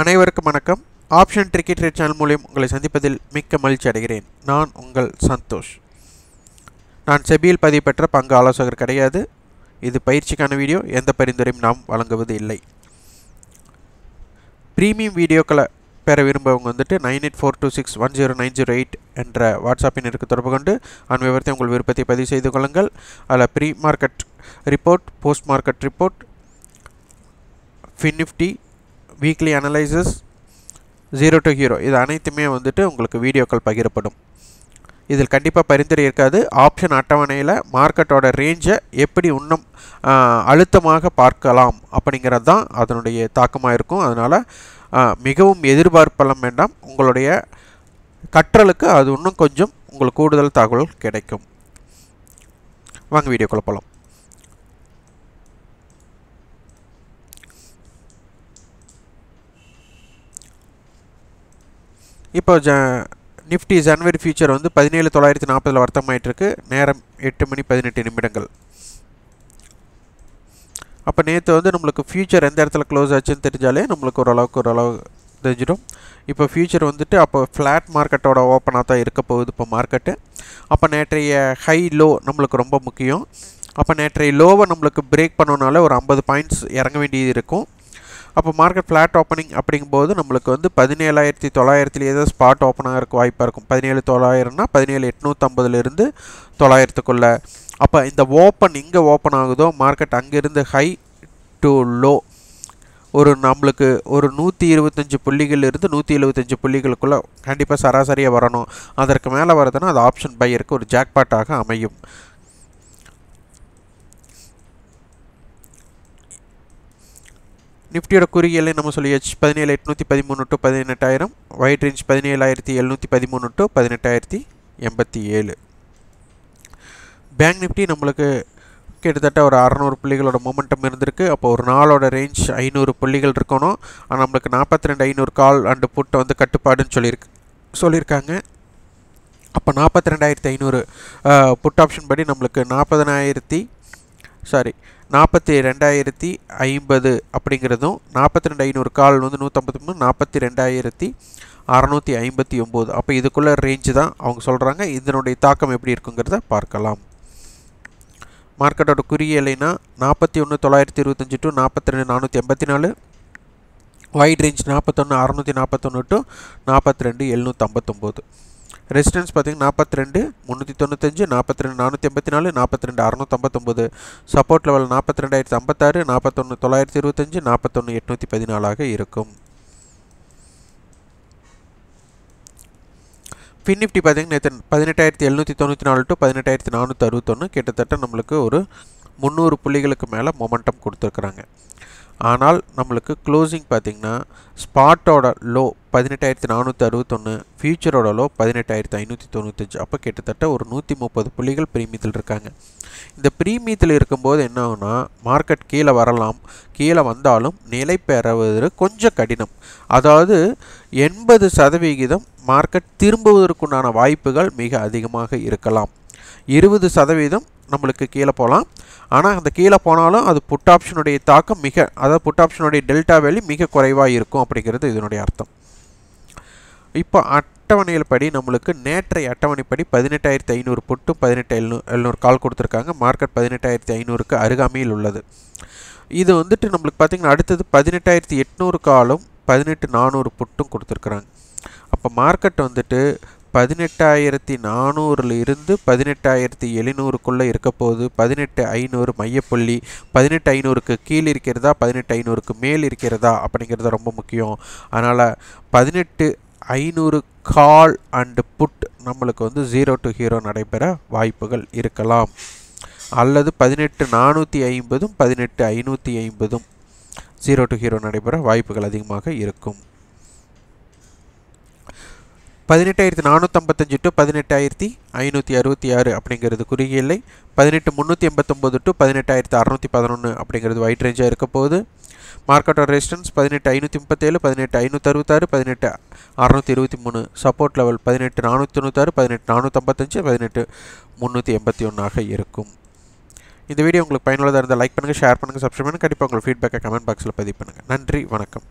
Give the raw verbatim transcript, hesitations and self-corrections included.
அனைவருக்கும் வணக்கம். Option tricky trade channel மூலம் உங்களை சந்திப்பதில் மிக்க மகிழ்ச்சி அடைகிறேன். நான் உங்கள் சந்தோஷ். நான் செபியில் பதிவு பெற்ற பங்கு ஆலோசகர் கிடையாது. இது பயிற்சிக்கான வீடியோ. எந்த பரிந்துரையும் நாம் வழங்குவது இல்லை. ப்ரீமியம் வீடியோக்களை பெற விரும்பவங்க வந்துட்டு nine eight four two six one zero nine zero eight என்ற வாட்ஸ்அப்பின் இருக்கு தொடர்பு கொண்டு அன் விவரத்தை உங்கள் விருப்பத்தை பதிவு செய்து கொள்ளுங்கள். அதில் pre market report, post market report, FinNifty, weekly analyses, zero to hero இது அனைத்துமே வந்துட்டு உங்களுக்கு வீடியோக்கள் பகிரப்படும். இதில் கண்டிப்பாக பரிந்துரை இருக்காது. ஆப்ஷன் அட்டவணையில் மார்க்கெட்டோட ரேஞ்சை எப்படி இன்னும் அழுத்தமாக பார்க்கலாம் அப்படிங்கிறது தான் அதனுடைய தாக்கமாக இருக்கும். அதனால் மிகவும் எதிர்பார்ப்பெல்லாம் வேண்டாம். உங்களுடைய கற்றலுக்கு அது இன்னும் கொஞ்சம் உங்களுக்கு கூடுதல் தகவல் கிடைக்கும். வாங்க வீடியோக்குள்ள போகலாம். இப்போ ஜ நிஃப்டி ஜனவரி ஃபியூச்சர் வந்து பதினேழு தொள்ளாயிரத்தி நாற்பதில் வர்த்தமாயிட்டிருக்கு. நேரம் எட்டு மணி பதினெட்டு நிமிடங்கள். அப்போ நேற்று வந்து நம்மளுக்கு ஃபியூச்சர் எந்த இடத்துல க்ளோஸ் ஆச்சுன்னு தெரிஞ்சாலே நம்மளுக்கு ஓரளவுக்கு ஓரளவு தெரிஞ்சிடும். இப்போ ஃபியூச்சர் வந்துட்டு அப்போ ஃப்ளாட் மார்க்கெட்டோட ஓப்பனாக தான் இருக்க போகுது இப்போ மார்க்கெட்டு. அப்போ நேற்றைய ஹை லோ நம்மளுக்கு ரொம்ப முக்கியம். அப்போ நேற்றைய லோவை நம்மளுக்கு பிரேக் பண்ணோன்னால ஒரு ஐம்பது பாயிண்ட்ஸ் இறங்க வேண்டியது இருக்கும். அப்போ மார்க்கெட் ஃப்ளாட் ஓப்பனிங் அப்படிங்கும்போது நம்மளுக்கு வந்து பதினேழாயிரத்தி தொள்ளாயிரத்துலேயே தான் ஸ்பாட் ஓப்பனாக இருக்க வாய்ப்பாக இருக்கும். பதினேழு தொள்ளாயிரம்னா பதினேழு எட்நூற்றம்பதுலேருந்து தொள்ளாயிரத்துக்குள்ளே. அப்போ இந்த ஓப்பன் இங்கே ஓப்பன் ஆகுதோ மார்க்கெட் அங்கேருந்து ஹை டு லோ ஒரு நம்மளுக்கு ஒரு நூற்றி இருபத்தஞ்சி புள்ளிகள் இருந்து நூற்றி எழுபத்தஞ்சி புள்ளிகளுக்குள்ளே கண்டிப்பாக சராசரியாக வரணும். அதற்கு மேலே வரதுன்னா அது ஆப்ஷன் பை இருக்குது, ஒரு ஜாக்பாட்டாக அமையும். நிஃப்டியோட குறியீடுகளை நம்ம சொல்லியாச்சு. பதினேழு எட்நூற்றி பதிமூணு டு பதினெட்டாயிரம், ஒயிட் ரேஞ்ச் பதினேழாயிரத்தி எழுநூற்றி பதிமூணு டு பதினெட்டாயிரத்தி எண்பத்தி ஏழு. பேங்க் நிஃப்டி நம்மளுக்கு கிட்டத்தட்ட ஒரு அறநூறு புள்ளிகளோட மொமெண்டம் இருந்திருக்கு. அப்போ ஒரு நாளோட ரேஞ்ச் ஐநூறு புள்ளிகள் இருக்கணும். ஆனால் நம்மளுக்கு நாற்பத்தி ரெண்டு ஐநூறு கால் அண்டு புட்டை வந்து கட்டுப்பாடுன்னு சொல்லியிருக்கு சொல்லியிருக்காங்க. அப்போ நாற்பத்தி ரெண்டாயிரத்தி ஐநூறு புட் ஆப்ஷன் படி நம்மளுக்கு நாற்பதனாயிரத்தி சாரி நாற்பத்தி ரெண்டாயிரத்தி ஐம்பது அப்படிங்கிறதும் நாற்பத்தி ரெண்டு ஐநூறு கால் வந்து நூற்றம்பத்தி மூணு நாற்பத்தி ரெண்டாயிரத்தி அறநூற்றி ஐம்பத்தி ஒம்பது. அப்போ இதுக்குள்ளே ரேஞ்சு தான் அவங்க சொல்கிறாங்க. இதனுடைய தாக்கம் எப்படி இருக்குங்கிறத பார்க்கலாம். மார்க்கெட்டோட குறியீடுனா நாற்பத்தி ஒன்று தொள்ளாயிரத்தி இருபத்தஞ்சி டு நாற்பத்தி ரெண்டு நானூற்றி எண்பத்தி நாலு, வைட் ரேஞ்ச் நாற்பத்தொன்று அறநூற்றி நாற்பத்தொன்று டு நாற்பத்தி ரெண்டு எழுநூற்றம்பத்தொம்போது. ரெசிஸ்டன்ஸ் பார்த்திங்கன்னா நாற்பத்தி ரெண்டு முந்நூற்றி தொண்ணூத்தஞ்சு, நாற்பத்தி ரெண்டு நானூற்றி எண்பத்தி நாலு, நாற்பத்தி ரெண்டு அறநூற்றம்பத்தொம்போது. சப்போர்ட் லெவல் நாற்பத்தி ரெண்டாயிரத்தி ஐம்பத்தாறு, நாற்பத்தொன்று தொள்ளாயிரத்தி இருபத்தஞ்சு, நாற்பத்தொன்று எட்நூற்றி பதினாலாக இருக்கும். ஃபின்னிஃப்டி பார்த்திங்கன்னா நேற்று பதினெட்டாயிரத்தி எழுநூற்றி தொண்ணூற்றி நாலு டு பதினெட்டாயிரத்தி நானூற்றி அறுபத்தொன்று கிட்டத்தட்ட நம்மளுக்கு ஒரு முந்நூறு புள்ளிகளுக்கு மேலே மொமெண்டம் கொடுத்துருக்குறாங்க. ஆனால் நம்மளுக்கு க்ளோசிங் பார்த்திங்கன்னா ஸ்பாட்டோட லோ பதினெட்டாயிரத்தி நானூற்றி அறுபத்தொன்று, ஃபியூச்சரோட லோ பதினெட்டாயிரத்தி ஐநூற்றி தொண்ணூத்தஞ்சு. அப்போ கிட்டத்தட்ட ஒரு நூற்றி முப்பது புள்ளிகள் பிரீமியத்தில் இருக்காங்க. இந்த பிரீமியத்தில் இருக்கும்போது என்ன ஆகுனா மார்க்கெட் கீழே வரலாம். கீழே வந்தாலும் நிலை பெறுவது கொஞ்சம் கடினம். அதாவது எண்பது சதவிகிதம் மார்க்கெட் திரும்புவதற்குண்டான வாய்ப்புகள் மிக அதிகமாக இருக்கலாம். இருபது சதவீதம் நம்மளுக்கு கீழே போகலாம். ஆனால் அந்த கீழே போனாலும் அது புட் ஆப்ஷனுடைய தாக்கம் மிக அதாவது புட் ஆப்ஷனுடைய டெல்டா வேல்யூ மிக குறைவாக இருக்கும் அப்படிங்கிறது இதனுடைய அர்த்தம். இப்போ அட்டவணையில் படி நம்மளுக்கு நேற்றைய அட்டவணைப்படி பதினெட்டாயிரத்தி ஐநூறு புட்டு பதினெட்டு எழுநூ எழுநூறு கால் கொடுத்துருக்காங்க. மார்க்கெட் பதினெட்டாயிரத்தி ஐநூறுக்கு அருகாமையில் உள்ளது. இது வந்துட்டு நம்மளுக்கு பார்த்திங்கன்னா அடுத்தது பதினெட்டாயிரத்தி எட்நூறு காலும் பதினெட்டு நானூறு புட்டும் கொடுத்துருக்குறாங்க. அப்போ மார்க்கெட் வந்துட்டு பதினெட்டாயிரத்தி நானூறுலேருந்து பதினெட்டாயிரத்தி எழுநூறுக்குள்ளே இருக்க போகுது. பதினெட்டு ஐநூறு மையப்புள்ளி. பதினெட்டு ஐநூறுக்கு கீழ் இருக்கிறதா பதினெட்டு ஐநூறுக்கு மேல் இருக்கிறதா அப்படிங்கிறது ரொம்ப முக்கியம். அதனால் பதினெட்டு ஐநூறு கால் அண்டு புட் நம்மளுக்கு வந்து ஜீரோ டு ஹீரோ நடைபெற வாய்ப்புகள் இருக்கலாம். அல்லது பதினெட்டு நானூற்றி ஐம்பதும் பதினெட்டு ஐநூற்றி ஐம்பதும் ஜீரோ டு ஹீரோ நடைபெற வாய்ப்புகள் அதிகமாக இருக்கும். பதினெட்டாயிரத்தி நானூற்றம்பத்தஞ்சு டு பதினெட்டாயிரத்தி ஐநூற்றி அறுபத்தி ஆறு அப்படிங்கிறது குறியீடு. பதினெட்டு முந்நூற்றி எண்பத்தொம்போது டு பதினெட்டாயிரத்தி அறநூற்றி பதினொன்று அப்படிங்கிறது வைட் ரேஞ்சாக இருக்க போகுது. மார்க்கெட்டோட ரெசிஸ்டன்ஸ் பதினெட்டு ஐநூற்றி முப்பத்தேழு, பதினெட்டு ஐநூற்றி அறுபத்தாறு, பதினெட்டு அறநூற்றி இருபத்தி மூணு. சப்போர்ட் லெவல் பதினெட்டு நானூற்றி தொண்ணூத்தாறு, பதினெட்டு நானூற்றம்பத்தஞ்சு, பதினெட்டு முந்நூற்றி எண்பத்தி ஒன்றாக இருக்கும். இந்த வீடியோ உங்களுக்கு பயனுள்ளதாக இருந்தால் லைக் பண்ணுங்கள், ஷேர் பண்ணுங்கள், சப்ஸ்கிரைப் பண்ணுங்கள். கண்டிப்பாக உங்கள் ஃபீட்பேக்கை கமெண்ட் பாக்ஸில் பதிவு பண்ணுங்கள். நன்றி, வணக்கம்.